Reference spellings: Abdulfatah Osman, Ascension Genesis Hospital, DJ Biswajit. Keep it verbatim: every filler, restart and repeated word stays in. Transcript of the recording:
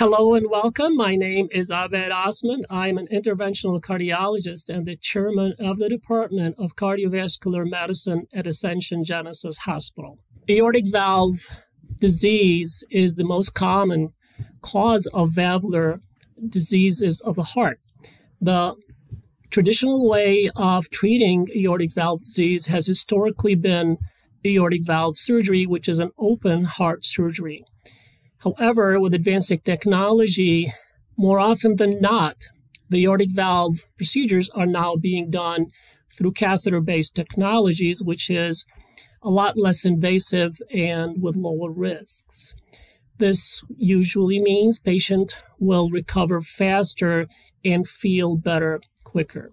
Hello and welcome. My name is Abdulfatah Osman. I'm an interventional cardiologist and the chairman of the Department of Cardiovascular Medicine at Ascension Genesis Hospital. Aortic valve disease is the most common cause of valvular diseases of the heart. The traditional way of treating aortic valve disease has historically been aortic valve surgery, which is an open heart surgery. However, with advancing technology, more often than not, the aortic valve procedures are now being done through catheter-based technologies, which is a lot less invasive and with lower risks. This usually means patient will recover faster and feel better quicker.